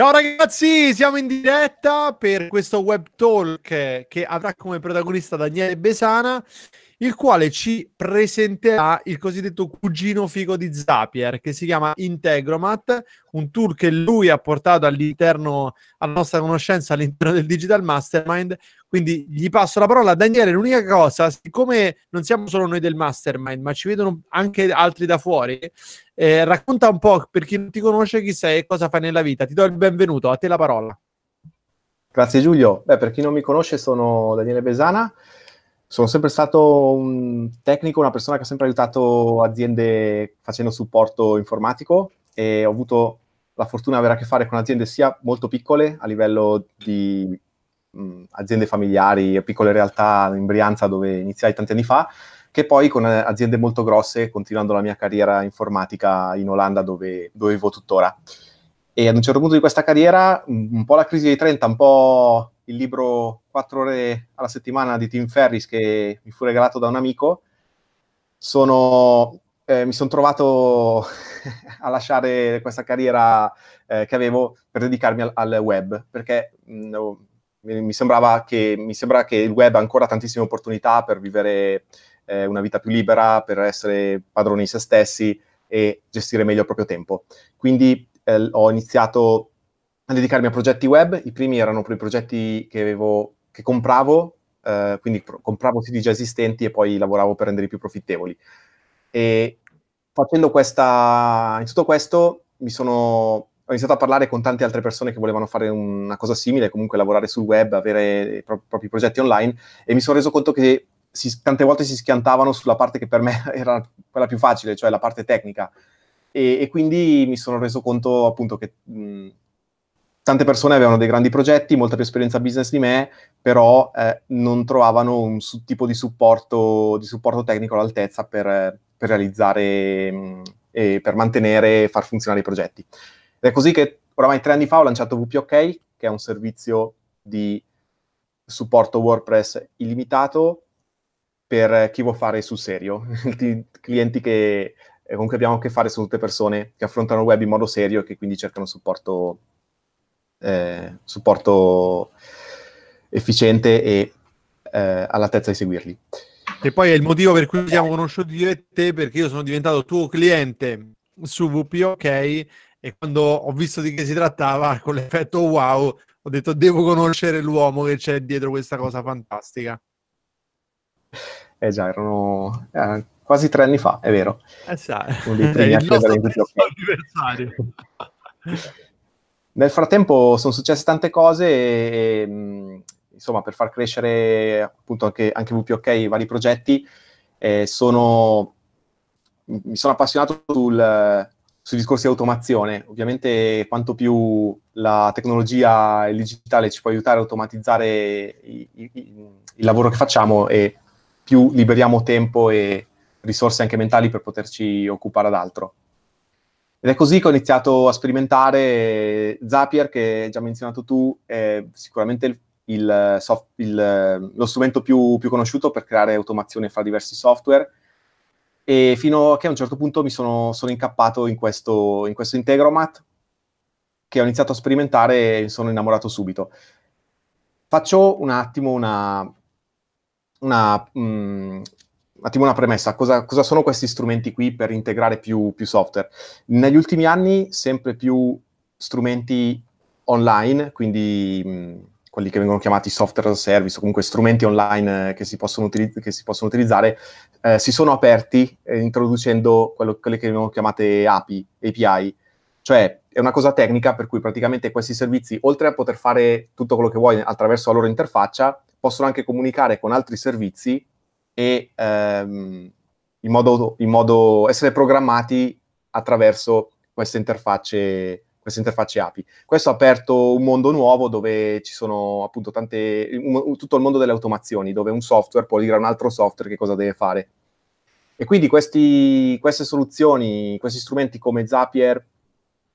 Ciao ragazzi, siamo in diretta per questo web talk che avrà come protagonista Daniele Besana, il quale ci presenterà il cosiddetto cugino figo di Zapier, che si chiama Integromat, un tool che lui ha portato all'interno, alla nostra conoscenza, all'interno del Digital Mastermind. Quindi gli passo la parola a Daniele. L'unica cosa, siccome non siamo solo noi del Mastermind, ma ci vedono anche altri da fuori, racconta un po', per chi non ti conosce, chi sei e cosa fai nella vita. Ti do il benvenuto, a te la parola. Grazie Giulio. Beh, per chi non mi conosce, sono Daniele Besana. Sono sempre stato un tecnico, una persona che ha sempre aiutato aziende facendo supporto informatico, e ho avuto la fortuna di avere a che fare con aziende sia molto piccole, a livello di aziende familiari, piccole realtà in Brianza dove iniziai tanti anni fa, che poi con aziende molto grosse, continuando la mia carriera informatica in Olanda dove vivo tuttora. E ad un certo punto di questa carriera, un po' la crisi dei 30, un po' il libro Quattro ore alla settimana di Tim Ferriss che mi fu regalato da un amico, mi sono trovato a lasciare questa carriera che avevo per dedicarmi al web, perché mi sembra che il web ha ancora tantissime opportunità per vivere una vita più libera, per essere padroni di se stessi e gestire meglio il proprio tempo. Quindi ho iniziato a dedicarmi a progetti web. I primi erano i progetti che compravo, quindi compravo siti già esistenti e poi lavoravo per renderli più profittevoli. E facendo tutto questo ho iniziato a parlare con tante altre persone che volevano fare una cosa simile, comunque lavorare sul web, avere i propri progetti online, e mi sono reso conto che tante volte si schiantavano sulla parte che per me era quella più facile, cioè la parte tecnica. E quindi mi sono reso conto appunto che tante persone avevano dei grandi progetti, molta più esperienza business di me, però non trovavano un tipo di supporto tecnico all'altezza per realizzare e per mantenere e far funzionare i progetti. Ed è così che oramai 3 anni fa ho lanciato WPOK, che è un servizio di supporto WordPress illimitato per chi vuole fare sul serio, clienti che con cui abbiamo a che fare sono tutte persone che affrontano il web in modo serio e che quindi cercano supporto efficiente e all'altezza di seguirli. Che poi è il motivo per cui siamo conosciuti io e te, perché io sono diventato tuo cliente su WPOK e quando ho visto di che si trattava, con l'effetto wow, ho detto devo conoscere l'uomo che c'è dietro questa cosa fantastica. Già, erano quasi 3 anni fa, è vero. Il nostro anniversario. Nel frattempo sono successe tante cose e, insomma, per far crescere appunto anche WPOK, i vari progetti, mi sono appassionato sui discorsi di automazione. Ovviamente quanto più la tecnologia e il digitale ci può aiutare a automatizzare il lavoro che facciamo, e più liberiamo tempo e risorse anche mentali per poterci occupare ad altro. Ed è così che ho iniziato a sperimentare Zapier, che hai già menzionato tu, è sicuramente lo strumento più conosciuto per creare automazione fra diversi software, e fino a che a un certo punto sono incappato in questo Integromat, che ho iniziato a sperimentare e mi sono innamorato subito. Faccio un attimo una premessa. Cosa sono questi strumenti qui per integrare più software? Negli ultimi anni sempre più strumenti online, quindi quelli che vengono chiamati software as a service, o comunque strumenti online che si possono utilizzare, si sono aperti introducendo quelle che vengono chiamate API. Cioè è una cosa tecnica per cui praticamente questi servizi, oltre a poter fare tutto quello che vuoi attraverso la loro interfaccia, possono anche comunicare con altri servizi e in modo essere programmati attraverso queste interfacce API. Questo ha aperto un mondo nuovo dove ci sono appunto tutto il mondo delle automazioni, dove un software può dire a un altro software che cosa deve fare. E quindi queste soluzioni, questi strumenti come Zapier,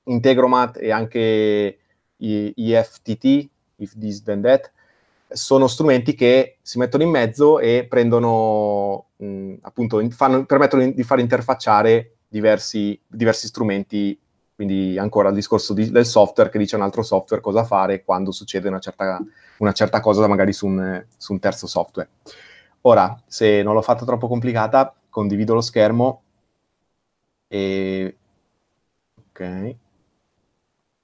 Integromat e anche IFTT, If This Then That, sono strumenti che si mettono in mezzo e prendono, appunto, permettono di far interfacciare diversi strumenti Quindi ancora il discorso del software, che dice un altro software cosa fare quando succede una certa cosa magari su un terzo software. Ora, se non l'ho fatta troppo complicata, condivido lo schermo e... ok.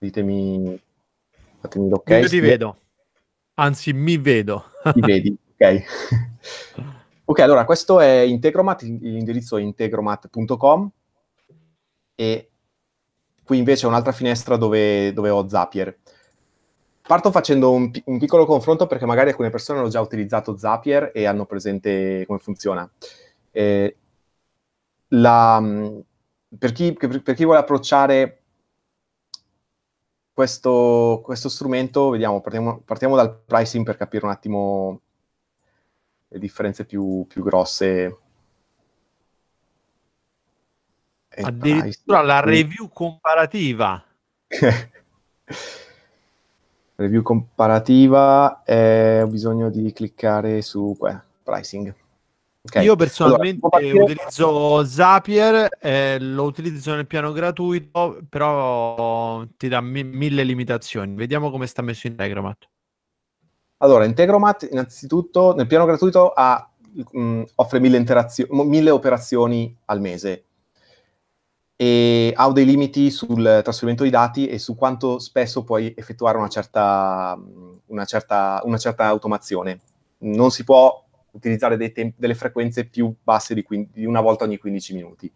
Fatemi l'ok. Io ti vedo. Anzi, mi vedo. Mi vedi, ok. Ok, allora, questo è Integromat, l'indirizzo è integromat.com e... qui invece è un'altra finestra dove ho Zapier. Parto facendo un piccolo confronto, perché magari alcune persone hanno già utilizzato Zapier e hanno presente come funziona. Per chi vuole approcciare questo strumento, vediamo, partiamo dal pricing per capire un attimo le differenze più grosse. Addirittura la review comparativa. Review comparativa, ho bisogno di cliccare su pricing. Okay. Io personalmente utilizzo Zapier, lo utilizzo nel piano gratuito, però ti dà mille limitazioni. Vediamo come sta messo Integromat. Allora, Integromat innanzitutto nel piano gratuito offre 1000 operazioni al mese. E ha dei limiti sul trasferimento dei dati e su quanto spesso puoi effettuare una certa automazione. Non si può utilizzare delle frequenze più basse di una volta ogni 15 minuti,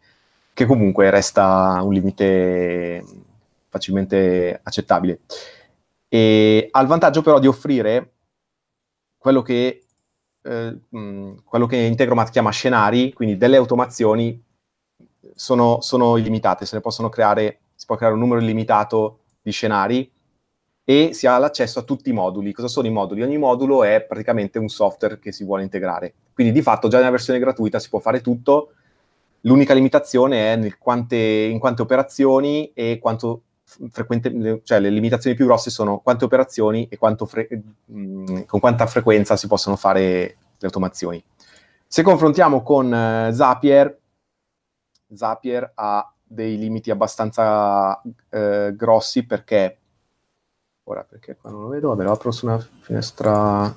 che comunque resta un limite facilmente accettabile. E ha il vantaggio però di offrire quello che Integromat chiama scenari, quindi delle automazioni sono illimitate, si può creare un numero illimitato di scenari e si ha l'accesso a tutti i moduli. Cosa sono i moduli? Ogni modulo è praticamente un software che si vuole integrare. Quindi di fatto già nella versione gratuita si può fare tutto, l'unica limitazione è in quante operazioni e quanto frequente, cioè le limitazioni più grosse sono quante operazioni e con quanta frequenza si possono fare le automazioni. Se confrontiamo con Zapier ha dei limiti abbastanza grossi, perché qua non lo vedo, vabbè, lo apro su una finestra,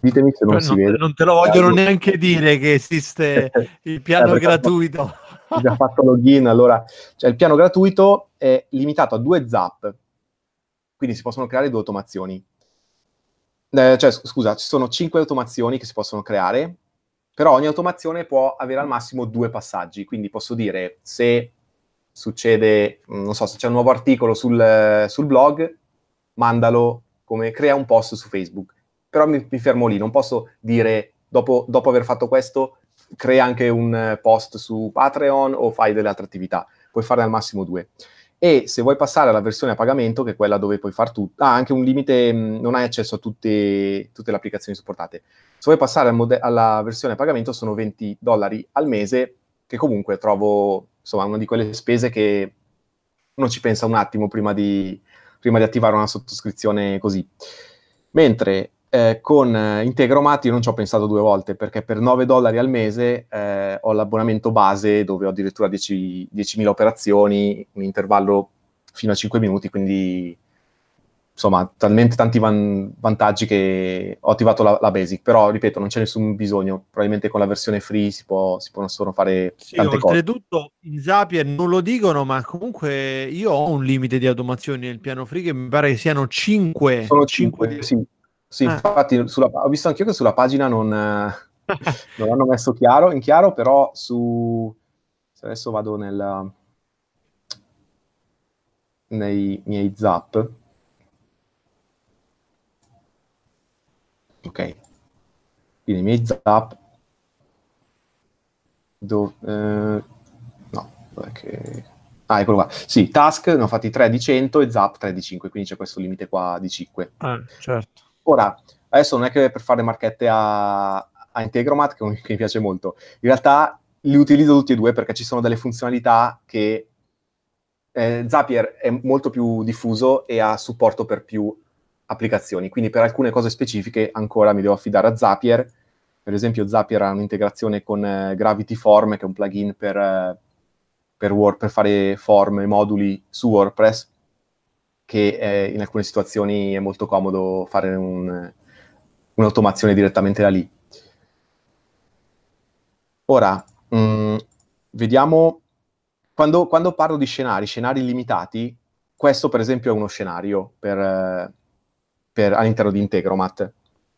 ditemi se non si vede. Non te lo vogliono neanche dire che esiste il piano gratuito. Ho già fatto login, allora, cioè il piano gratuito è limitato a 2 zap, quindi si possono creare 2 automazioni, cioè scusa, ci sono 5 automazioni che si possono creare. Però ogni automazione può avere al massimo 2 passaggi, quindi posso dire se succede, non so, se c'è un nuovo articolo sul blog, mandalo come crea un post su Facebook. Però mi fermo lì, non posso dire dopo aver fatto questo crea anche un post su Patreon o fai delle altre attività, puoi fare al massimo 2. E se vuoi passare alla versione a pagamento, che è quella dove puoi fare tutto, ha anche un limite, non hai accesso a tutte le applicazioni supportate. Se vuoi passare alla versione a pagamento sono $20 al mese, che comunque trovo, insomma, una di quelle spese che uno ci pensa un attimo prima di attivare una sottoscrizione così. Mentre con Integromat io non ci ho pensato 2 volte, perché per $9 al mese ho l'abbonamento base, dove ho addirittura 10.000 operazioni, un intervallo fino a 5 minuti, quindi insomma talmente tanti vantaggi che ho attivato la basic. Però ripeto, non c'è nessun bisogno, probabilmente con la versione free si possono fare tante cose. Oltretutto in Zapier non lo dicono, ma comunque io ho un limite di automazioni nel piano free che mi pare che siano 5. Sono 5, sì. Sì, infatti ho visto anch'io che sulla pagina non l'hanno messo in chiaro, però se adesso vado nei miei zap. Ok. Quindi i miei zap... no, perché... Ah, eccolo qua. Sì, task ne ho fatti 3 di 100 e zap 3 di 5, quindi c'è questo limite qua di 5. Ah, certo. Ora, adesso non è che per fare marchette a Integromat, che mi piace molto, in realtà li utilizzo tutti e 2, perché ci sono delle funzionalità che Zapier è molto più diffuso e ha supporto per più applicazioni, quindi per alcune cose specifiche ancora mi devo affidare a Zapier. Per esempio Zapier ha un'integrazione con Gravity Form, che è un plugin per per fare form e moduli su WordPress, che in alcune situazioni è molto comodo fare un'automazione direttamente da lì. Ora, vediamo, quando parlo di scenari limitati, questo per esempio è uno scenario all'interno di Integromat.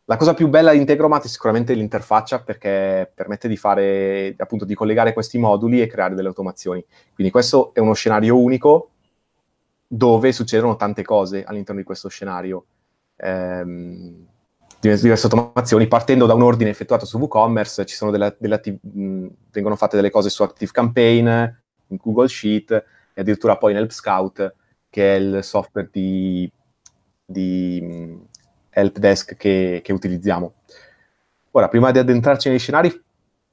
La cosa più bella di Integromat è sicuramente l'interfaccia, perché permette di fare, appunto, di collegare questi moduli e creare delle automazioni. Quindi questo è uno scenario unico dove succedono tante cose all'interno di questo scenario. Diverse automazioni, partendo da un ordine effettuato su WooCommerce, ci sono vengono fatte delle cose su ActiveCampaign, in Google Sheet e addirittura poi in Help Scout, che è il software di help desk che utilizziamo. Ora, prima di addentrarci nei scenari,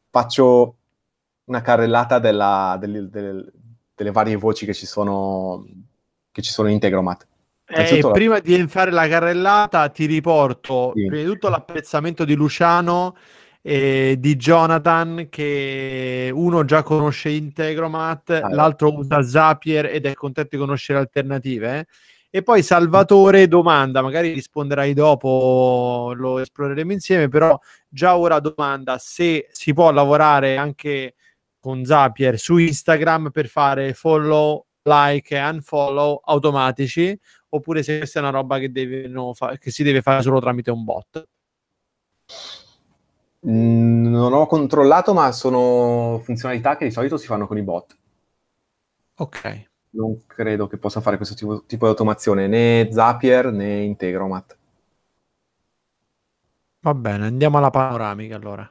faccio una carrellata delle varie voci che ci sono in Integromat. Prima di fare la carrellata ti riporto, sì, prima di tutto l'apprezzamento di Luciano e di Jonathan, che uno già conosce Integromat, l'altro usa Zapier ed è contento di conoscere alternative. E poi Salvatore domanda, magari risponderai dopo, lo esploreremo insieme, però già ora domanda se si può lavorare anche con Zapier su Instagram per fare follow, like e unfollow automatici, oppure se questa è una roba che si deve fare solo tramite un bot. Non ho controllato, ma sono funzionalità che di solito si fanno con i bot. Ok. Non credo che possa fare questo tipo di automazione né Zapier né Integromat. Va bene, andiamo alla panoramica allora.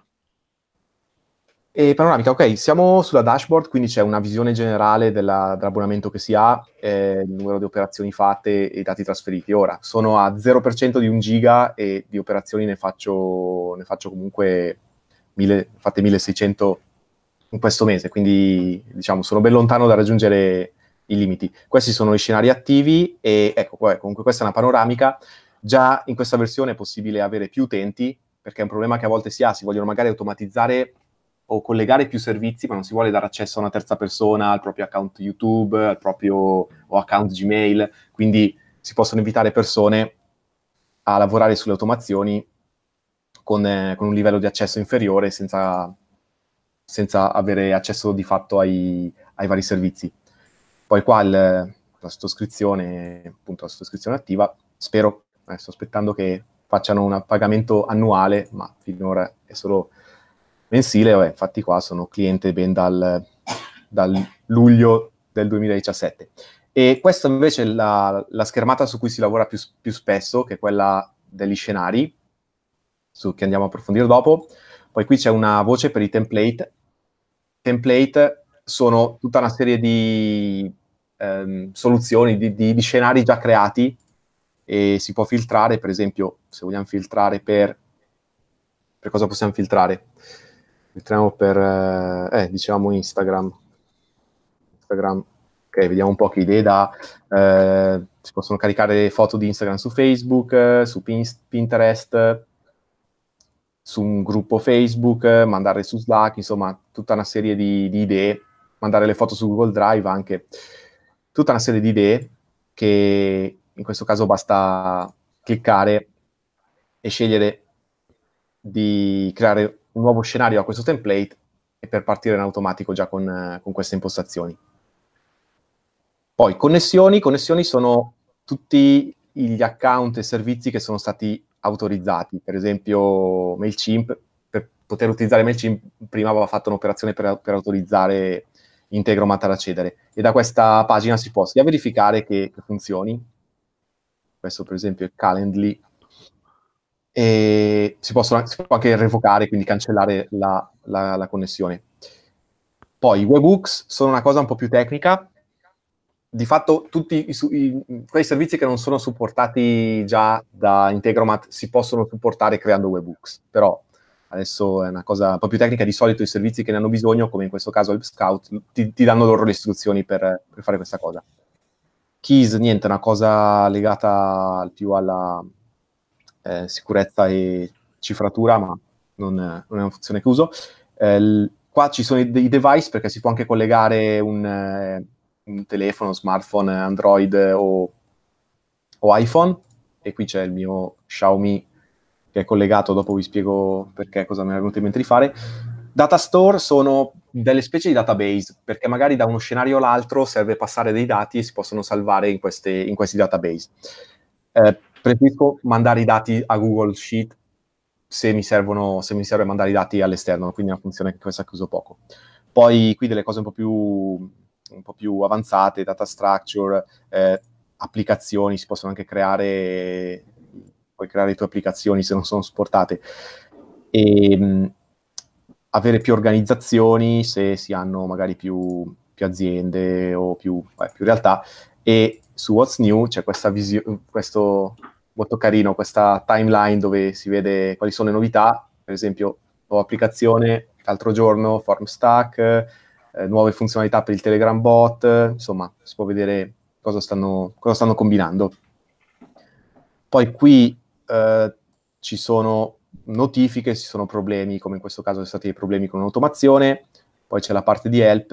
E panoramica, ok, siamo sulla dashboard, quindi c'è una visione generale dell'abbonamento che si ha, il numero di operazioni fatte e i dati trasferiti. Ora, sono a 0% di 1 giga e di operazioni ne faccio comunque fatte 1600 in questo mese, quindi diciamo sono ben lontano da raggiungere i limiti. Questi sono i scenari attivi e ecco, comunque questa è una panoramica. Già in questa versione è possibile avere più utenti, perché è un problema che a volte si ha, si vogliono magari automatizzare o collegare più servizi, ma non si vuole dare accesso a una terza persona, al proprio account YouTube, al proprio o account Gmail, quindi si possono invitare persone a lavorare sulle automazioni con un livello di accesso inferiore, senza avere accesso di fatto ai vari servizi. Poi qua la sottoscrizione, appunto la sottoscrizione attiva, spero, sto aspettando che facciano un pagamento annuale, ma finora è solo mensile. Vabbè, infatti qua sono cliente ben dal luglio del 2017. E questa invece è la schermata su cui si lavora più spesso, che è quella degli scenari, che andiamo a approfondire dopo. Poi qui c'è una voce per i template. Template sono tutta una serie di soluzioni, di scenari già creati, e si può filtrare, per esempio, se vogliamo filtrare per cosa possiamo filtrare? Entriamo per, diciamo, Instagram. Ok, vediamo un po' che idee dà. Si possono caricare foto di Instagram su Facebook, su Pinterest, su un gruppo Facebook, mandare su Slack, insomma, tutta una serie di idee. Mandare le foto su Google Drive anche. Tutta una serie di idee che in questo caso basta cliccare e scegliere di creare un nuovo scenario a questo template e per partire in automatico già con queste impostazioni. Poi connessioni sono tutti gli account e servizi che sono stati autorizzati, per esempio MailChimp. Per poter utilizzare MailChimp prima aveva fatto un'operazione per autorizzare Integromat ad accedere, e da questa pagina si può sia verificare che funzioni, questo per esempio è Calendly, e si può anche revocare, quindi cancellare la connessione. Poi i webhooks sono una cosa un po' più tecnica, di fatto tutti quei servizi che non sono supportati già da Integromat si possono supportare creando webhooks, però adesso è una cosa un po' più tecnica. Di solito i servizi che ne hanno bisogno, come in questo caso Help Scout, ti danno loro le istruzioni per fare questa cosa. Keys, niente, è una cosa legata più alla sicurezza e cifratura, ma non è una funzione che uso. Qua ci sono dei device, perché si può anche collegare un telefono, smartphone, Android o iPhone, e qui c'è il mio Xiaomi che è collegato, dopo vi spiego perché, cosa mi è venuto in mente di fare. Data store sono delle specie di database, perché magari da uno scenario all'altro serve passare dei dati e si possono salvare in questi database. Preferisco mandare i dati a Google Sheet se mi serve mandare i dati all'esterno, quindi è una funzione che questa uso poco. Poi qui delle cose un po' più avanzate, data structure, applicazioni, si possono anche creare, puoi creare le tue applicazioni se non sono supportate, e avere più organizzazioni se si hanno magari più aziende o più realtà. E su What's New c'è questo molto carino, questa timeline dove si vede quali sono le novità, per esempio nuova applicazione, l'altro giorno Formstack, nuove funzionalità per il Telegram bot, insomma si può vedere cosa stanno combinando. Poi qui ci sono notifiche, ci sono problemi, come in questo caso sono stati problemi con un'automazione. Poi c'è la parte di help,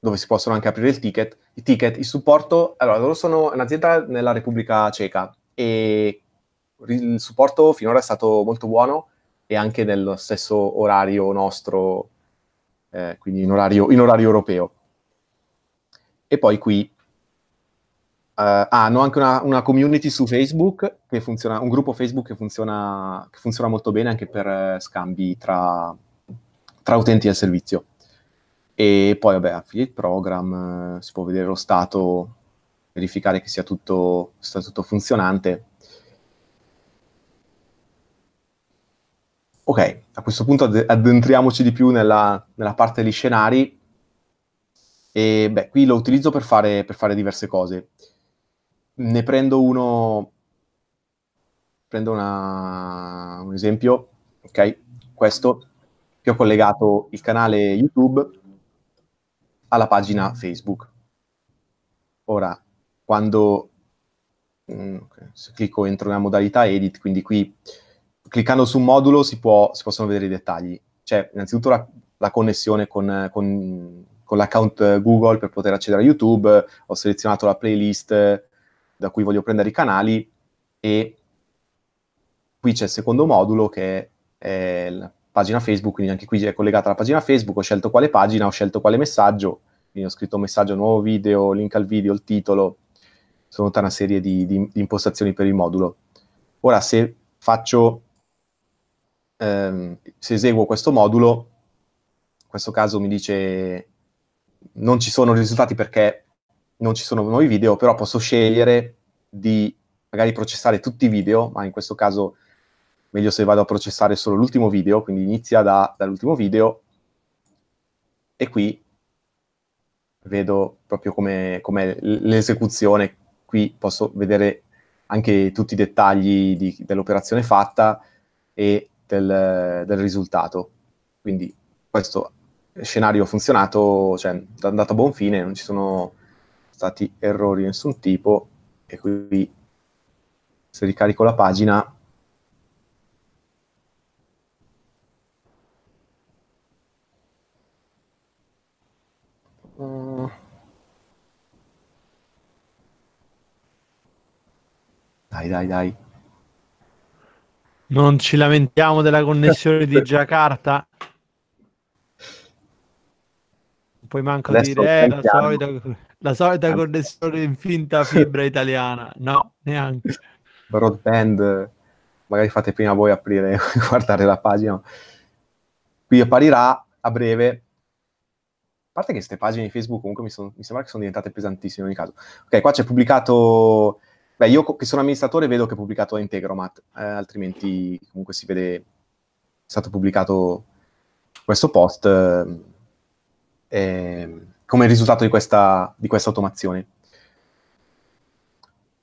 dove si possono anche aprire i ticket, il supporto. Allora, loro sono un'azienda nella Repubblica Ceca e il supporto finora è stato molto buono e anche nello stesso orario nostro, quindi in orario europeo. E poi qui hanno anche una community su Facebook che funziona, un gruppo Facebook che funziona molto bene anche per scambi tra utenti del servizio. E poi, vabbè, affiliate program, si può vedere lo stato, verificare che sia tutto funzionante. Ok, a questo punto addentriamoci di più nella parte degli scenari. E, beh, qui lo utilizzo per fare diverse cose. Ne prendo uno, prendo un esempio, ok? Questo, che ho collegato il canale YouTube alla pagina Facebook. Ora, quando se clicco entro nella modalità edit, quindi qui cliccando su un modulo si possono vedere i dettagli. C'è innanzitutto la connessione con l'account Google per poter accedere a YouTube, ho selezionato la playlist da cui voglio prendere i canali, e qui c'è il secondo modulo che è la pagina Facebook, quindi anche qui è collegata alla pagina Facebook, ho scelto quale pagina, ho scelto quale messaggio, quindi ho scritto messaggio, nuovo video, link al video, il titolo, sono tutta una serie di impostazioni per il modulo. Ora se faccio, se eseguo questo modulo, in questo caso mi dice non ci sono risultati perché non ci sono nuovi video, però posso scegliere di magari processare tutti i video, ma in questo caso meglio se vado a processare solo l'ultimo video, quindi inizia dall'ultimo video, e qui vedo proprio come l'esecuzione. Qui posso vedere anche tutti i dettagli dell'operazione fatta e del risultato. Quindi questo scenario ha funzionato, cioè è andato a buon fine, non ci sono stati errori di nessun tipo, e qui se ricarico la pagina dai. Non ci lamentiamo della connessione di Giacarta. Poi manco adesso dire la solita connessione in finta fibra italiana. No, neanche. Broadband. Magari fate prima voi aprire e guardare la pagina. Qui apparirà a breve. A parte che queste pagine di Facebook comunque mi sembra che sono diventate pesantissime in ogni caso. Ok, qua c'è pubblicato. Beh, io che sono amministratore vedo che è pubblicato da Integromat, altrimenti comunque si vede è stato pubblicato questo post come risultato di questa automazione.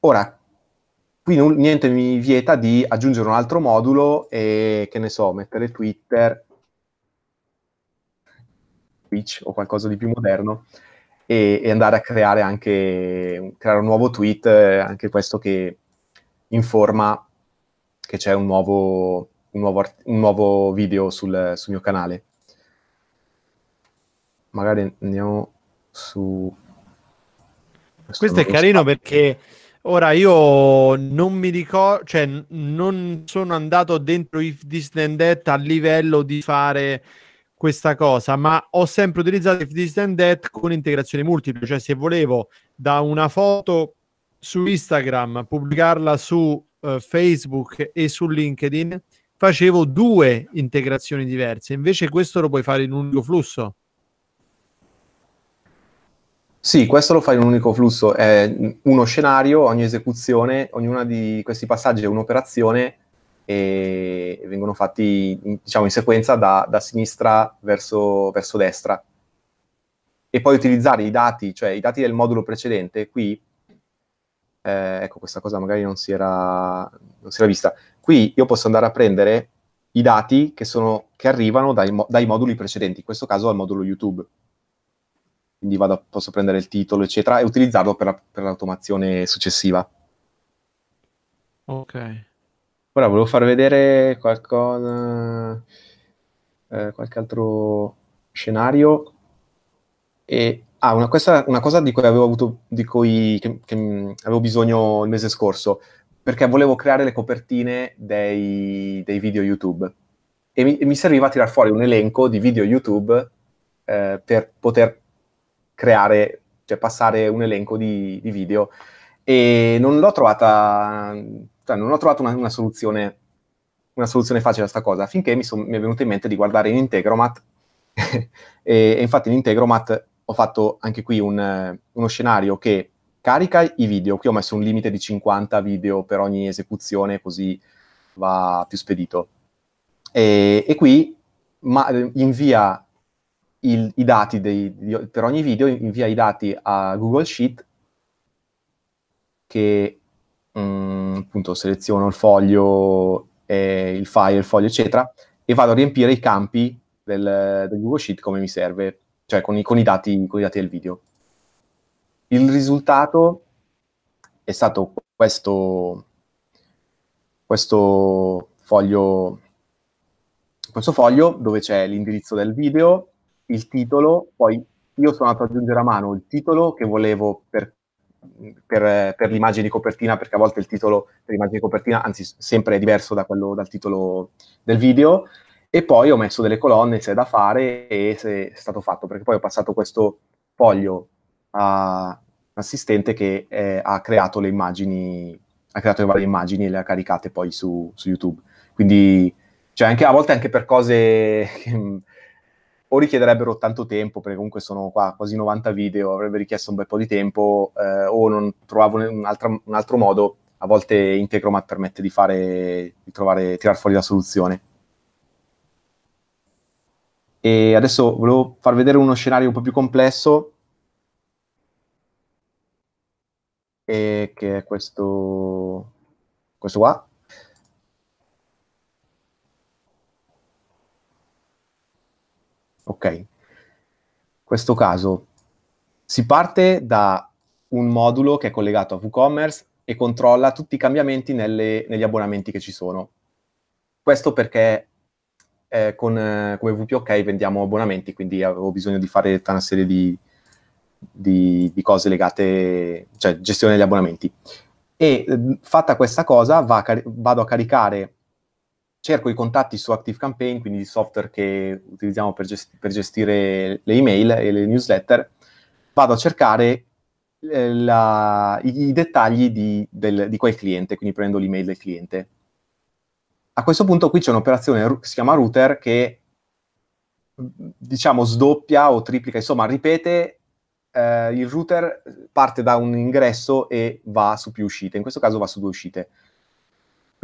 Ora, qui niente mi vieta di aggiungere un altro modulo e, che ne so, mettere Twitter, Twitch o qualcosa di più moderno, e andare a creare un nuovo tweet, anche questo che informa che c'è un nuovo un nuovo video sul mio canale. Magari andiamo su... Questo è carino perché ora io non mi ricordo, cioè non sono andato dentro If This Then That a livello di fare questa cosa, ma ho sempre utilizzato If This Then That con integrazioni multiple, cioè se volevo da una foto su Instagram pubblicarla su Facebook e su LinkedIn, facevo 2 integrazioni diverse, invece questo lo puoi fare in un unico flusso. Sì, questo lo fai in un unico flusso, è uno scenario, ogni esecuzione, ognuno di questi passaggi è un'operazione e vengono fatti, diciamo, in sequenza da sinistra verso destra. E poi utilizzare i dati, cioè i dati del modulo precedente, qui, ecco, questa cosa magari non si era vista. Qui io posso andare a prendere i dati che arrivano dai moduli precedenti, in questo caso al modulo YouTube. Quindi posso prendere il titolo, eccetera, e utilizzarlo per l'automazione successiva. Ok. Ora volevo far vedere qualche altro scenario. Una cosa di cui avevo bisogno il mese scorso, perché volevo creare le copertine dei video YouTube. E mi serviva a tirar fuori un elenco di video YouTube per poter creare, cioè passare un elenco di video, e non l'ho trovata, cioè non ho trovato una soluzione facile a sta cosa, finché mi è venuto in mente di guardare in Integromat e infatti in Integromat ho fatto anche qui uno scenario che carica i video. Qui ho messo un limite di 50 video per ogni esecuzione, così va più spedito, e qui invia i dati per ogni video, invia i dati a Google Sheet, che appunto seleziono il foglio, il file, il foglio, eccetera, e vado a riempire i campi del Google Sheet come mi serve, cioè con i dati del video. Il risultato è stato questo foglio dove c'è l'indirizzo del video, il titolo, poi io sono andato ad aggiungere a mano il titolo che volevo per l'immagine di copertina, perché a volte il titolo per l'immagine di copertina, anzi sempre, è diverso dal titolo del video, e poi ho messo delle colonne se è da fare e se è stato fatto, perché poi ho passato questo foglio a un assistente che ha creato le immagini, ha creato le varie immagini e le ha caricate poi su YouTube. Quindi, cioè, anche a volte anche per cose che o richiederebbero tanto tempo, perché comunque sono qua quasi 90 video, avrebbe richiesto un bel po' di tempo, o non trovavo un altro modo, a volte Integromat permette di tirar fuori la soluzione. E adesso volevo far vedere uno scenario un po' più complesso, che è questo qua. Ok, in questo caso si parte da un modulo che è collegato a WooCommerce e controlla tutti i cambiamenti negli abbonamenti che ci sono. Questo perché come WPOK vendiamo abbonamenti, quindi avevo bisogno di fare tutta una serie di cose legate, cioè gestione degli abbonamenti. E fatta questa cosa vado a caricare... Cerco i contatti su ActiveCampaign, quindi il software che utilizziamo per gestire le email e le newsletter. Vado a cercare i dettagli di quel cliente, quindi prendo l'email del cliente. A questo punto qui c'è un'operazione che si chiama router, che, diciamo, sdoppia o triplica, insomma, ripete. Il router parte da un ingresso e va su più uscite. In questo caso va su 2 uscite.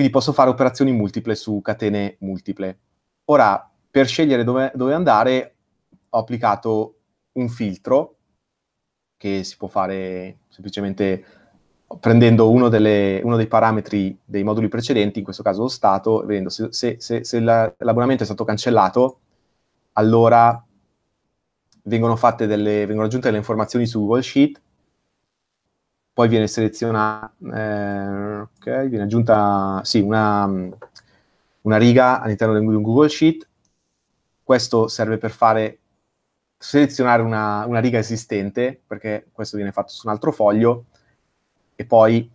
Quindi posso fare operazioni multiple su catene multiple. Ora, per scegliere dove andare, ho applicato un filtro che si può fare semplicemente prendendo uno dei parametri dei moduli precedenti, in questo caso lo stato, e vedendo se l'abbonamento è stato cancellato, allora vengono aggiunte delle informazioni su Google Sheet. Poi viene selezionata, viene aggiunta, sì, una una riga all'interno di un Google Sheet. Questo serve per fare selezionare una riga esistente, perché questo viene fatto su un altro foglio, e poi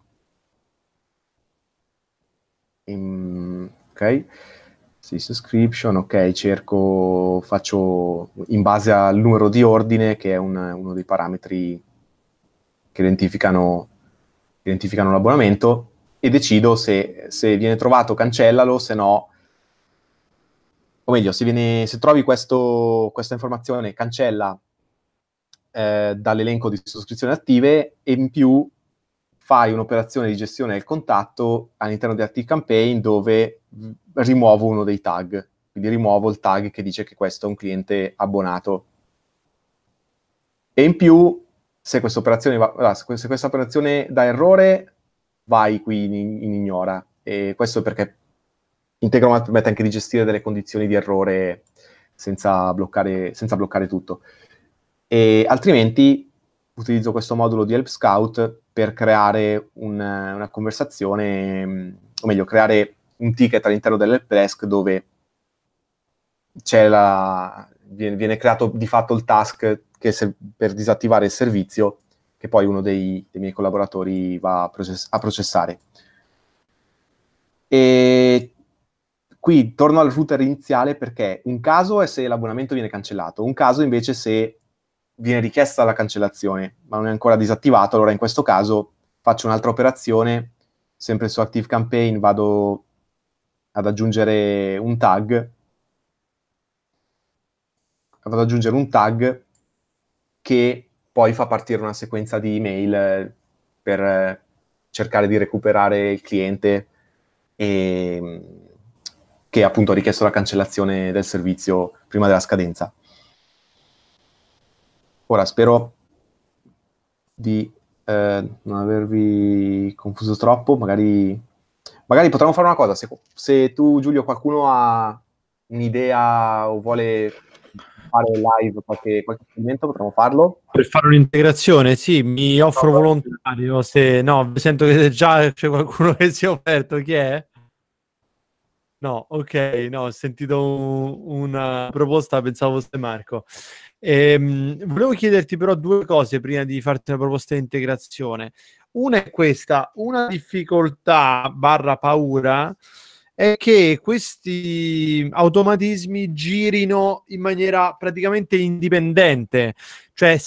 ok, sì, subscription, ok, cerco, faccio in base al numero di ordine, che è uno dei parametri che identificano l'abbonamento, e decido se viene trovato cancellalo, se no, o meglio, se trovi questa informazione cancella dall'elenco di sottoscrizioni attive, e in più fai un'operazione di gestione del contatto all'interno di ActiveCampaign, dove rimuovo uno dei tag, quindi rimuovo il tag che dice che questo è un cliente abbonato. E in più, se questa operazione dà errore, vai qui in ignora. E questo perché Integromat permette anche di gestire delle condizioni di errore senza bloccare tutto. E altrimenti utilizzo questo modulo di Help Scout per creare una conversazione, o meglio, creare un ticket all'interno dell'help desk, dove viene creato di fatto il task per disattivare il servizio, che poi uno dei miei collaboratori va a processare. E qui torno al router iniziale, perché un caso è se l'abbonamento viene cancellato, un caso invece se viene richiesta la cancellazione, ma non è ancora disattivato. Allora in questo caso faccio un'altra operazione, sempre su ActiveCampaign vado ad aggiungere un tag, che poi fa partire una sequenza di email per cercare di recuperare il cliente che appunto ha richiesto la cancellazione del servizio prima della scadenza. Ora spero di non avervi confuso troppo, magari potremmo fare una cosa, se tu Giulio qualcuno ha un'idea o vuole fare live qualche commento, potremmo farlo. Per fare un'integrazione, sì, mi offro volontario, se no, sento che già c'è qualcuno che si è offerto, chi è? No, ok, no, ho sentito una proposta, pensavo fosse Marco. Volevo chiederti però due cose prima di farti una proposta di integrazione. Una è questa, una difficoltà / paura è che questi automatismi girino in maniera praticamente indipendente, cioè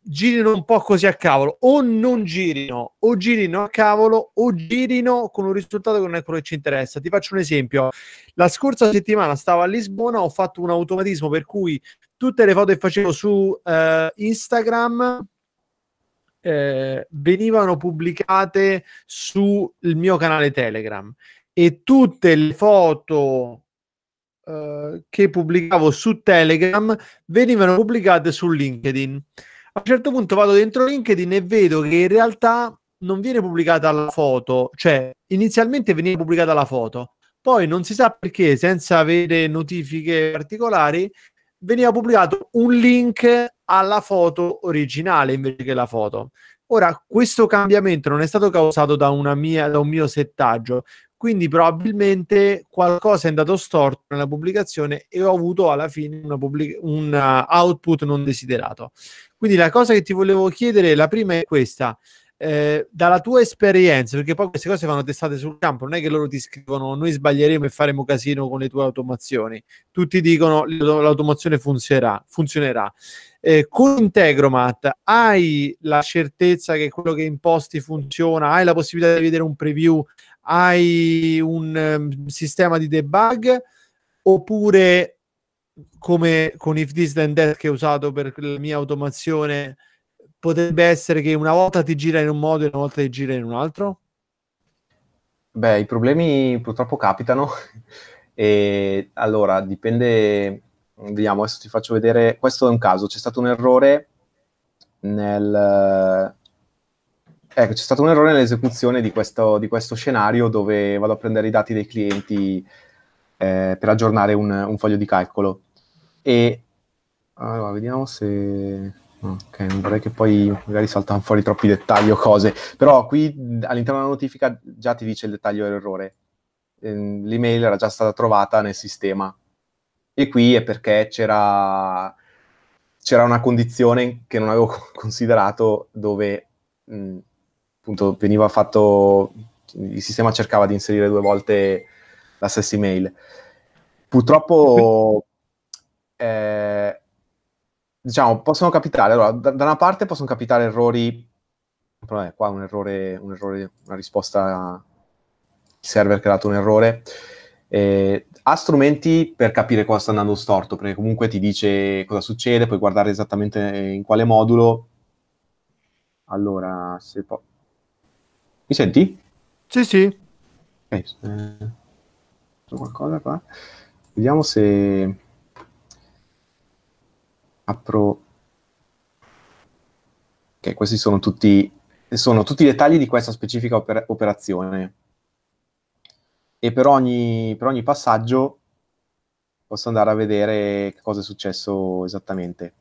girino un po' così a cavolo, o non girino, o girino a cavolo, o girino con un risultato che non è quello che ci interessa. Ti faccio un esempio. La scorsa settimana stavo a Lisbona, ho fatto un automatismo per cui tutte le foto che facevo su Instagram venivano pubblicate sul mio canale Telegram, e tutte le foto che pubblicavo su Telegram venivano pubblicate su LinkedIn. A un certo punto vado dentro LinkedIn e vedo che in realtà non viene pubblicata la foto, cioè inizialmente veniva pubblicata la foto, poi non si sa perché, senza avere notifiche particolari, veniva pubblicato un link alla foto originale invece che la foto. Ora, questo cambiamento non è stato causato da un mio settaggio, quindi probabilmente qualcosa è andato storto nella pubblicazione e ho avuto alla fine un output non desiderato. Quindi la cosa che ti volevo chiedere, la prima è questa. Dalla tua esperienza, perché poi queste cose vanno testate sul campo, non è che loro ti scrivono noi sbaglieremo e faremo casino con le tue automazioni, tutti dicono l'automazione funzionerà. Con Integromat hai la certezza che quello che imposti funziona, hai la possibilità di vedere un preview, hai un sistema di debug, oppure come con If This Then That che ho usato per la mia automazione, potrebbe essere che una volta ti gira in un modo e una volta ti gira in un altro? Beh, i problemi purtroppo capitano. E allora, dipende. Vediamo, adesso ti faccio vedere. Questo è un caso. C'è stato un errore nell'esecuzione di questo scenario, dove vado a prendere i dati dei clienti per aggiornare un foglio di calcolo. E allora, vediamo se... Ok, non vorrei che poi magari saltano fuori troppi dettagli o cose, però qui all'interno della notifica già ti dice il dettaglio dell'errore. l'email era già stata trovata nel sistema. E qui è perché c'era una condizione che non avevo considerato, dove appunto veniva fatto, il sistema cercava di inserire 2 volte la stessa email. Purtroppo diciamo possono capitare, allora da una parte possono capitare errori, però qua un errore, una risposta, il server che ha dato un errore, ha strumenti per capire cosa sta andando storto, perché comunque ti dice cosa succede, puoi guardare esattamente in quale modulo. Allora, se mi senti? Sì, sì. Qualcosa qua. Vediamo se apro. Ok, questi sono tutti i dettagli di questa specifica operazione. E per ogni passaggio posso andare a vedere che cosa è successo esattamente.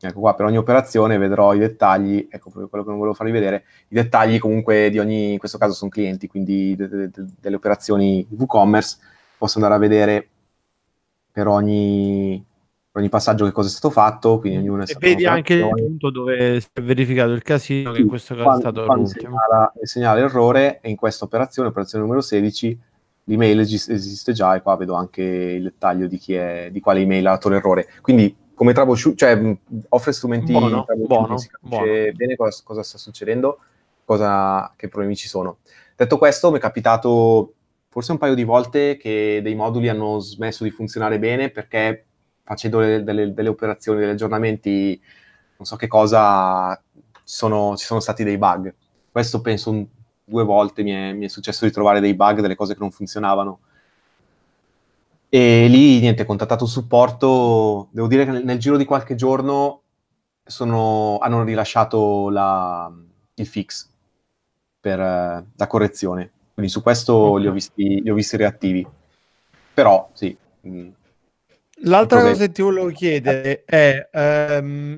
Ecco qua, per ogni operazione vedrò i dettagli, ecco proprio quello che non volevo farvi vedere, i dettagli comunque di ogni, in questo caso sono clienti, quindi delle operazioni WooCommerce, posso andare a vedere per ogni passaggio che cosa è stato fatto, quindi ognuno è stato. E vedi anche il punto dove si è verificato il casino, sì, che in questo caso è stato l'ultimo. Segnala errore, e in questa operazione numero 16, l'email esiste già, e qua vedo anche il dettaglio di quale email ha dato l'errore. Quindi come offre strumenti, si capisce bene cosa sta succedendo, che problemi ci sono. Detto questo, mi è capitato forse un paio di volte che dei moduli hanno smesso di funzionare bene perché facendo delle operazioni, degli aggiornamenti, non so che cosa, ci sono stati dei bug. Questo penso 2 volte mi è successo di trovare dei bug, delle cose che non funzionavano. E lì, niente, contattato il supporto, devo dire che nel giro di qualche giorno hanno rilasciato il fix per la correzione. Quindi su questo li ho visti reattivi. Però, sì. L'altra cosa che ti volevo chiedere è,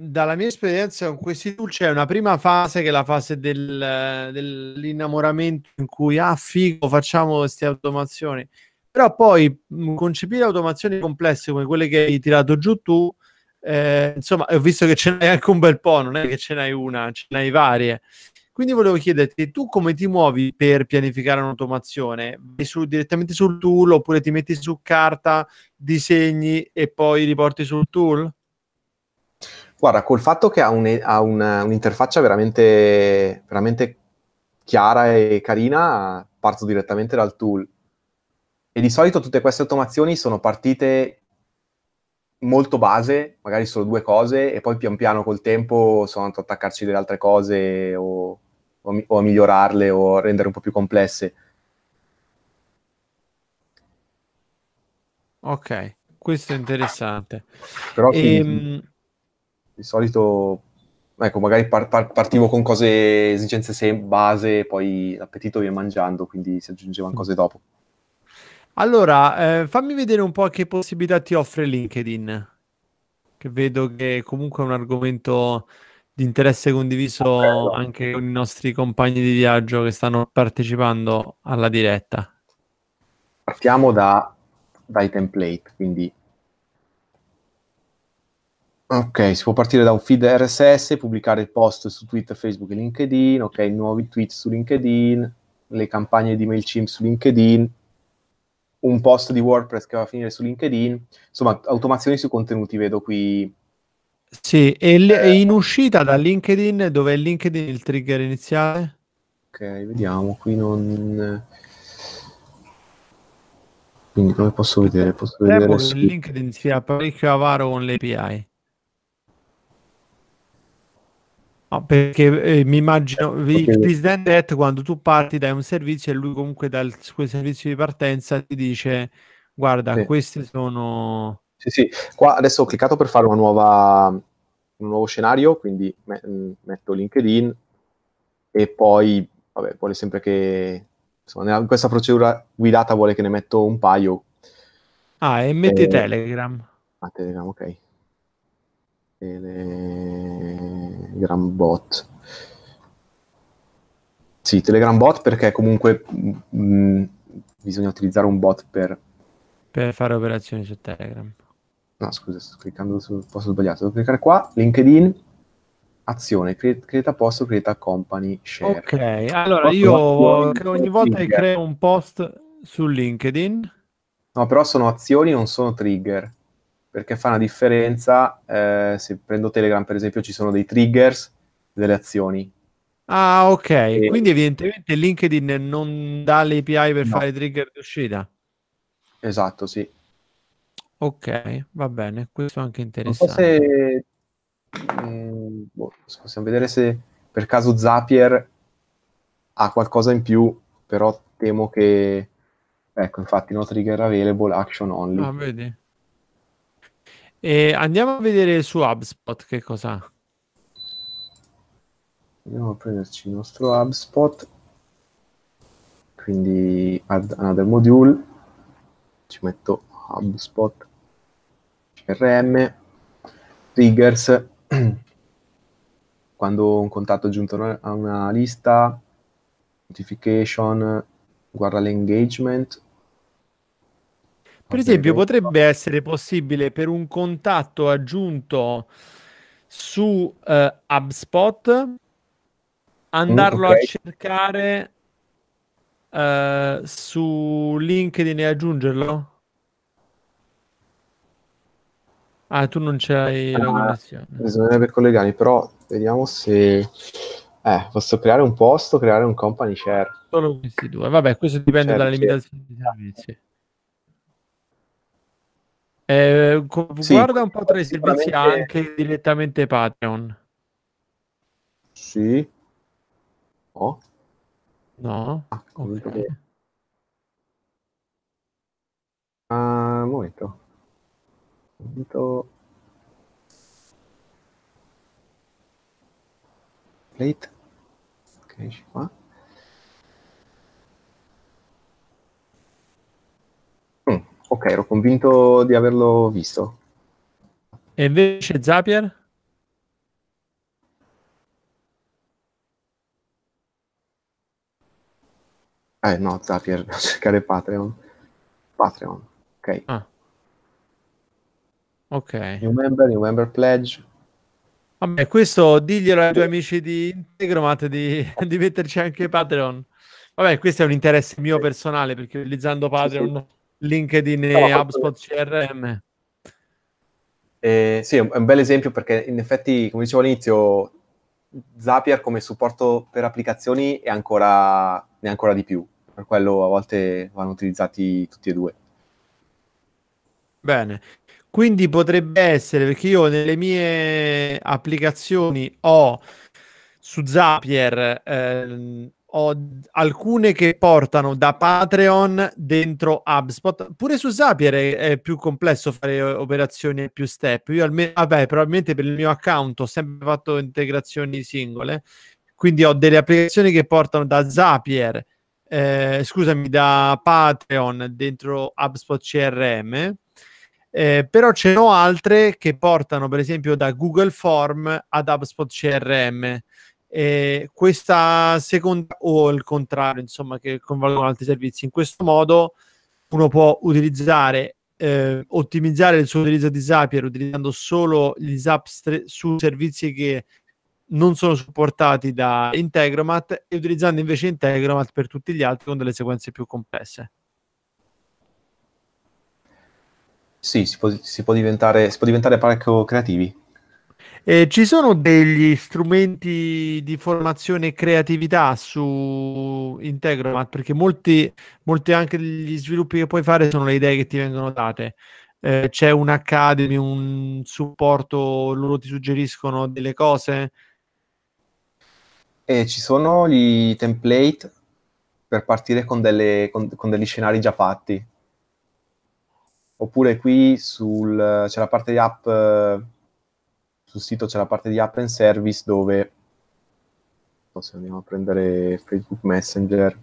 dalla mia esperienza con questi tool c'è una prima fase che è la fase dell'innamoramento, in cui, figo, facciamo queste automazioni. Però poi concepire automazioni complesse come quelle che hai tirato giù tu, insomma, ho visto che ce n'hai anche un bel po', non è che ce n'hai una, ce n'hai varie. Quindi volevo chiederti, tu come ti muovi per pianificare un'automazione? Vai direttamente sul tool, oppure ti metti su carta, disegni e poi riporti sul tool? Guarda, col fatto che ha un'interfaccia veramente, veramente chiara e carina, parto direttamente dal tool. E di solito tutte queste automazioni sono partite molto base, magari solo 2 cose, e poi pian piano col tempo sono andato ad attaccarci delle altre cose o a migliorarle o a rendere un po' più complesse. Ok, questo è interessante. Però di solito, ecco, magari partivo con cose, esigenze base, poi l'appetito viene mangiando, quindi si aggiungevano cose dopo. Allora, fammi vedere un po' che possibilità ti offre LinkedIn, che vedo che comunque è un argomento di interesse condiviso anche con i nostri compagni di viaggio che stanno partecipando alla diretta. Partiamo dai template, quindi. Ok, si può partire da un feed RSS, pubblicare il post su Twitter, Facebook e LinkedIn, ok, nuovi tweet su LinkedIn, le campagne di MailChimp su LinkedIn, un post di WordPress che va a finire su LinkedIn, insomma, automazioni sui contenuti vedo qui. Sì, e in uscita da LinkedIn, dov'è LinkedIn il trigger iniziale? Ok, vediamo, qui non... Quindi come posso vedere? Posso vedere su... LinkedIn sia parecchio avaro con le API. No, perché mi immagino quando tu parti dai un servizio e lui comunque dal suo servizio di partenza ti dice guarda, sì, questi sono... Sì, sì, qua adesso ho cliccato per fare un nuovo scenario, quindi metto LinkedIn e poi, vabbè, vuole sempre che... Insomma, in questa procedura guidata vuole che ne metto un paio. Ah, e metti Telegram. Ah, Telegram, ok. Telegram bot. Sì, Telegram bot, perché comunque bisogna utilizzare un bot per fare operazioni su Telegram. No, scusa, sto cliccando sul posto sbagliato. Devo cliccare qua, LinkedIn, azione, creata post, creata company, share. Ok, allora io ogni volta che creo un post su LinkedIn... No, però sono azioni, non sono trigger, perché fa una differenza. Se prendo Telegram, per esempio, ci sono dei triggers, delle azioni. Ah, ok. E... quindi evidentemente LinkedIn non dà l'API per fare trigger di uscita. Esatto, sì. Ok, va bene, questo è anche interessante. Non so se, possiamo vedere se per caso Zapier ha qualcosa in più, però temo che... Ecco, infatti, no trigger available, action only. Ah, vedi. E andiamo a vedere su HubSpot che cos'ha. Andiamo a prenderci il nostro HubSpot. Quindi, add another module. Ci metto HubSpot. CRM, triggers, quando un contatto è aggiunto a una lista, notification, guarda l'engagement. Per esempio, potrebbe essere possibile per un contatto aggiunto su HubSpot andarlo a cercare su LinkedIn e aggiungerlo? Ah, tu non c'hai la connessione. Bisognerebbe collegare, però vediamo se... posso creare un post, creare un company share. Solo questi due. Vabbè, questo dipende dalla limitazione dei servizi. Sì, guarda un po' tra i servizi sicuramente... anche direttamente Patreon. Sì. No. No. Ah, okay. Un momento. Plate. Ok, esci qua. Ok, ero convinto di averlo visto. E invece Zapier? No, Zapier, devo cercare Patreon. Patreon, ok. Ah. Ok. New member pledge. Vabbè, questo diglielo ai tuoi amici di Integromat di metterci anche Patreon. Vabbè, questo è un interesse mio personale, perché utilizzando Patreon... Sì. LinkedIn e HubSpot CRM. Sì, è un bel esempio, perché in effetti, come dicevo all'inizio, Zapier come supporto per applicazioni ne è ancora di più. Per quello a volte vanno utilizzati tutti e due. Bene. Quindi potrebbe essere, perché io nelle mie applicazioni ho su Zapier... ho alcune che portano da Patreon dentro HubSpot. Pure su Zapier è più complesso fare operazioni e più step. Io almeno, probabilmente per il mio account ho sempre fatto integrazioni singole, quindi ho delle applicazioni che portano da Zapier, da Patreon dentro HubSpot CRM, però ce n'ho altre che portano per esempio da Google Form ad HubSpot CRM. Questa seconda o il contrario, insomma, che convalgono altri servizi. In questo modo uno può utilizzare, ottimizzare il suo utilizzo di Zapier utilizzando solo gli Zap su servizi che non sono supportati da Integromat, e utilizzando invece Integromat per tutti gli altri con delle sequenze più complesse. Sì, si può diventare parecchio creativi. Ci sono degli strumenti di formazione e creatività su Integromat, perché molti anche gli sviluppi che puoi fare sono le idee che ti vengono date. C'è un'academy, un supporto, loro ti suggeriscono delle cose. Ci sono gli template per partire con degli scenari già fatti. Oppure qui c'è la parte di app... Sul sito c'è la parte di App and Service dove, se andiamo a prendere Facebook Messenger,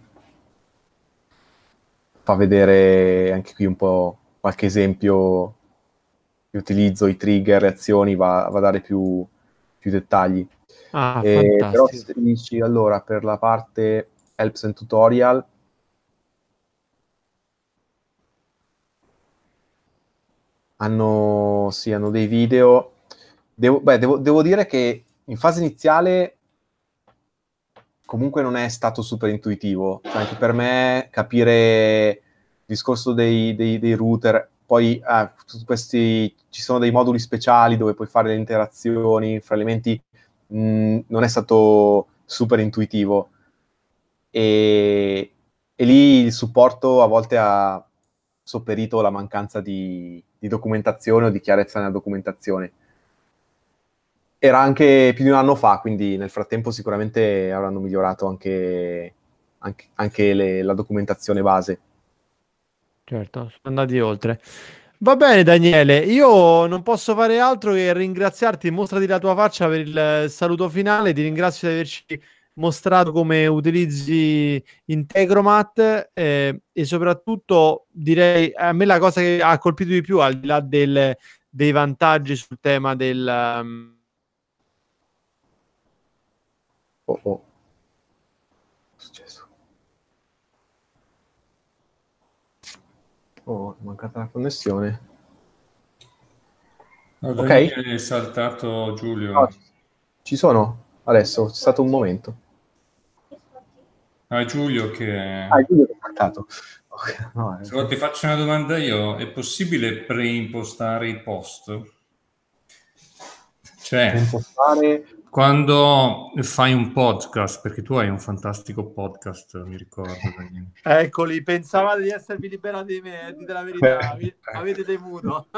fa vedere anche qui un po' qualche esempio di utilizzo, i trigger, le azioni, va a dare più dettagli. Ah, però se dici, allora, per la parte Helps and Tutorial, hanno dei video. Devo dire che in fase iniziale comunque non è stato super intuitivo, cioè anche per me capire il discorso dei router, poi ci sono dei moduli speciali dove puoi fare le interazioni fra elementi, non è stato super intuitivo, e lì il supporto a volte ha sopperito la mancanza di documentazione o di chiarezza nella documentazione. Era anche più di un anno fa, quindi nel frattempo sicuramente avranno migliorato anche la documentazione base. Certo, sono andati oltre. Va bene Daniele, io non posso fare altro che ringraziarti, mostrati la tua faccia per il saluto finale, ti ringrazio di averci mostrato come utilizzi Integromat, e soprattutto direi, a me la cosa che ha colpito di più, al di là dei vantaggi sul tema del... Oh. È successo. Oh, è mancata la connessione. No, ok. È saltato Giulio. No, ci sono adesso, c'è stato un momento. Ah, Giulio che... Ah, Giulio che è saltato. Okay, no, se ti faccio una domanda io, è possibile preimpostare i post? Cioè... Preimpostare... Quando fai un podcast, perché tu hai un fantastico podcast, mi ricordo. Eccoli, pensavate di esservi liberati di me, dite la verità, avete temuto.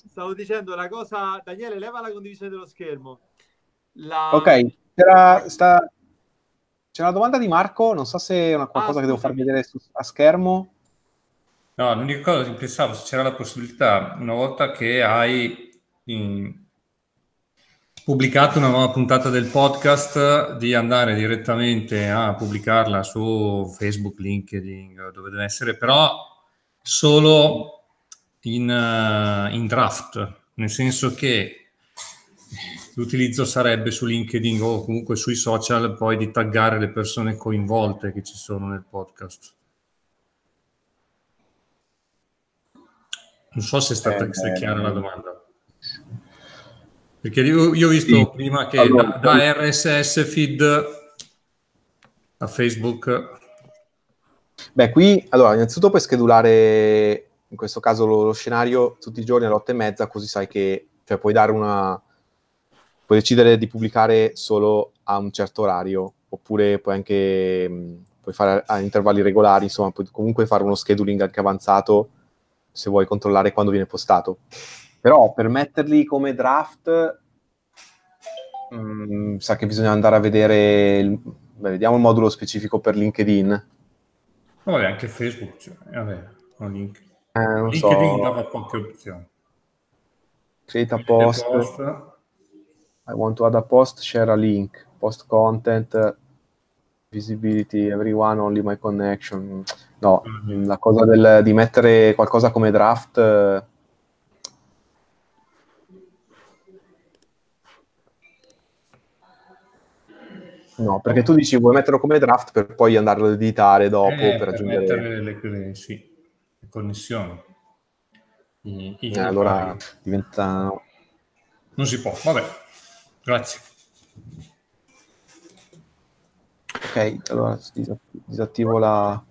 Stavo dicendo la cosa, Daniele, leva la condivisione dello schermo. Ok, c'è una domanda di Marco, non so se è una qualcosa che devo far vedere a schermo. No, l'unica cosa che pensavo, se c'era la possibilità, una volta che hai... pubblicato una nuova puntata del podcast, di andare direttamente a pubblicarla su Facebook, LinkedIn, dove deve essere, però solo in draft, nel senso che l'utilizzo sarebbe su LinkedIn o comunque sui social, poi di taggare le persone coinvolte che ci sono nel podcast. Non so se è stata chiara la domanda. Perché io ho visto prima che allora, da RSS feed a Facebook. Beh, qui, allora, innanzitutto puoi schedulare, in questo caso, lo scenario tutti i giorni alle 8:30, così sai che, cioè, puoi decidere di pubblicare solo a un certo orario, oppure puoi anche, fare a intervalli regolari, insomma, puoi comunque fare uno scheduling anche avanzato, se vuoi controllare quando viene postato. Però per metterli come draft, sa che bisogna andare a vedere, vediamo il modulo specifico per LinkedIn. Vabbè, anche Facebook, cioè, vabbè, LinkedIn dava poche opzioni. Create a post. I want to add a post, share a link, post content, visibility, everyone, only my connection. No, la cosa di mettere qualcosa come draft... No, perché tu dici vuoi metterlo come draft per poi andarlo ad editare dopo per aggiungere... mettere le connessioni. Allora diventa... Non si può, vabbè. Grazie. Ok, allora disattivo la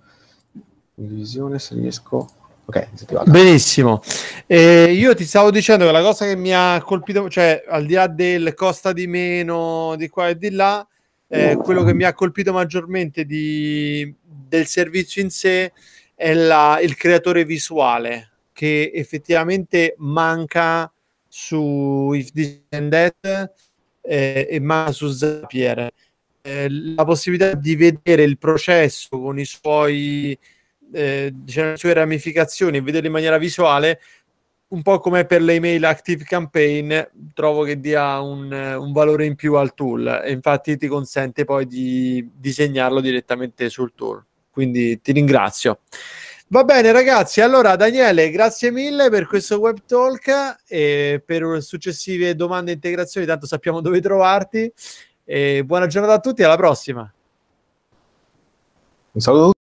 condivisione se riesco... Ok, benissimo. Io ti stavo dicendo che la cosa che mi ha colpito, cioè al di là del costa di meno, di qua e di là... quello che mi ha colpito maggiormente del servizio in sé è il creatore visuale, che effettivamente manca su IFTT e manca su Zapier. La possibilità di vedere il processo con i suoi, le sue ramificazioni e vederlo in maniera visuale, un po' come per le email ActiveCampaign, trovo che dia un valore in più al tool, e infatti ti consente poi di disegnarlo direttamente sul tool. Quindi ti ringrazio. Va bene ragazzi, allora Daniele, grazie mille per questo web talk, e per successive domande e integrazioni tanto sappiamo dove trovarti, e buona giornata a tutti, alla prossima. Un saluto.